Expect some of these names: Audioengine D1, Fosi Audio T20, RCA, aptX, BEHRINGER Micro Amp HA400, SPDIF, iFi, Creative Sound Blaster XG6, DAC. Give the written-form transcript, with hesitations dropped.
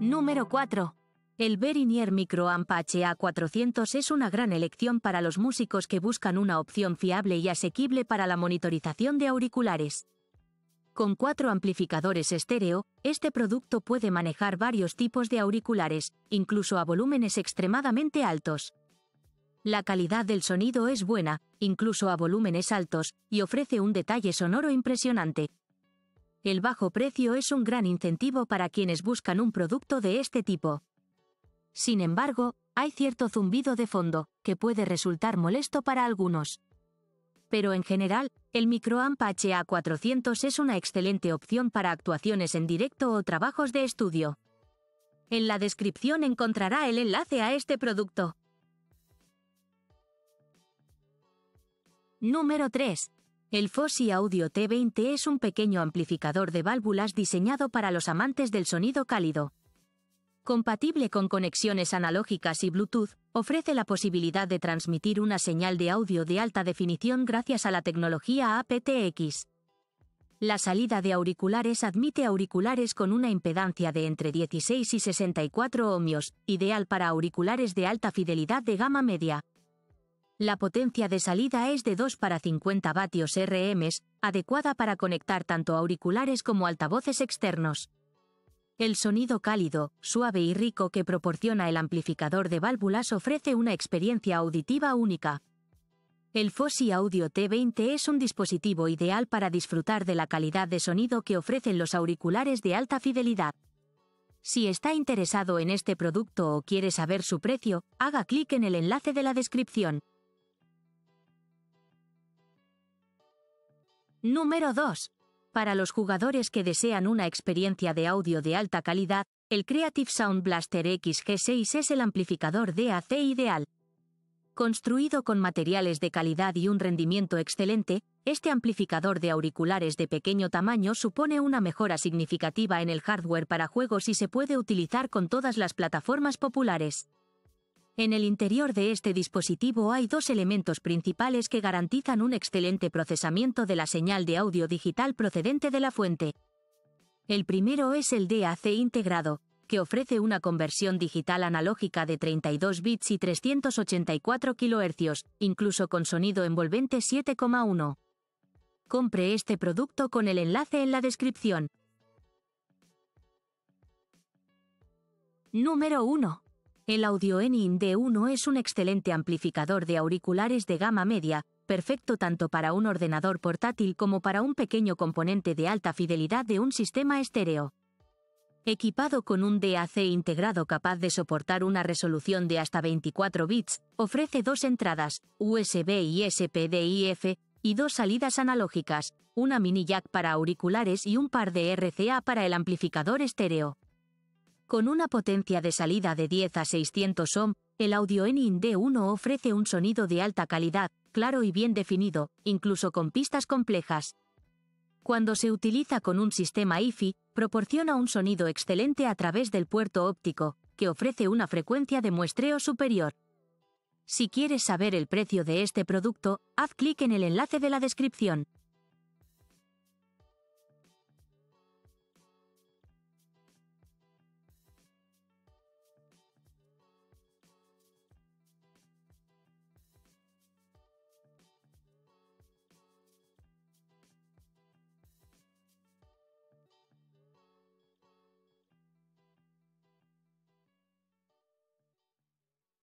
Número 4. El BEHRINGER Micro Amp HA400 es una gran elección para los músicos que buscan una opción fiable y asequible para la monitorización de auriculares. Con 4 amplificadores estéreo, este producto puede manejar varios tipos de auriculares, incluso a volúmenes extremadamente altos. La calidad del sonido es buena, incluso a volúmenes altos, y ofrece un detalle sonoro impresionante. El bajo precio es un gran incentivo para quienes buscan un producto de este tipo. Sin embargo, hay cierto zumbido de fondo, que puede resultar molesto para algunos. Pero en general, el Micro Amp HA400 es una excelente opción para actuaciones en directo o trabajos de estudio. En la descripción encontrará el enlace a este producto. Número 3. El Fosi Audio T20 es un pequeño amplificador de válvulas diseñado para los amantes del sonido cálido. Compatible con conexiones analógicas y Bluetooth, ofrece la posibilidad de transmitir una señal de audio de alta definición gracias a la tecnología aptX. La salida de auriculares admite auriculares con una impedancia de entre 16 y 64 ohmios, ideal para auriculares de alta fidelidad de gama media. La potencia de salida es de 2 para 50 vatios RM, adecuada para conectar tanto auriculares como altavoces externos. El sonido cálido, suave y rico que proporciona el amplificador de válvulas ofrece una experiencia auditiva única. El Fosi Audio T20 es un dispositivo ideal para disfrutar de la calidad de sonido que ofrecen los auriculares de alta fidelidad. Si está interesado en este producto o quiere saber su precio, haga clic en el enlace de la descripción. Número 2. Para los jugadores que desean una experiencia de audio de alta calidad, el Creative Sound Blaster XG6 es el amplificador DAC ideal. Construido con materiales de calidad y un rendimiento excelente, este amplificador de auriculares de pequeño tamaño supone una mejora significativa en el hardware para juegos y se puede utilizar con todas las plataformas populares. En el interior de este dispositivo hay 2 elementos principales que garantizan un excelente procesamiento de la señal de audio digital procedente de la fuente. El primero es el DAC integrado, que ofrece una conversión digital analógica de 32 bits y 384 kHz, incluso con sonido envolvente 7,1. Compre este producto con el enlace en la descripción. Número 1. El Audioengine D1 es un excelente amplificador de auriculares de gama media, perfecto tanto para un ordenador portátil como para un pequeño componente de alta fidelidad de un sistema estéreo. Equipado con un DAC integrado capaz de soportar una resolución de hasta 24 bits, ofrece 2 entradas, USB y SPDIF, y 2 salidas analógicas, una mini jack para auriculares y un par de RCA para el amplificador estéreo. Con una potencia de salida de 10 a 600 ohm, el Audioengine D1 ofrece un sonido de alta calidad, claro y bien definido, incluso con pistas complejas. Cuando se utiliza con un sistema iFi, proporciona un sonido excelente a través del puerto óptico, que ofrece una frecuencia de muestreo superior. Si quieres saber el precio de este producto, haz clic en el enlace de la descripción.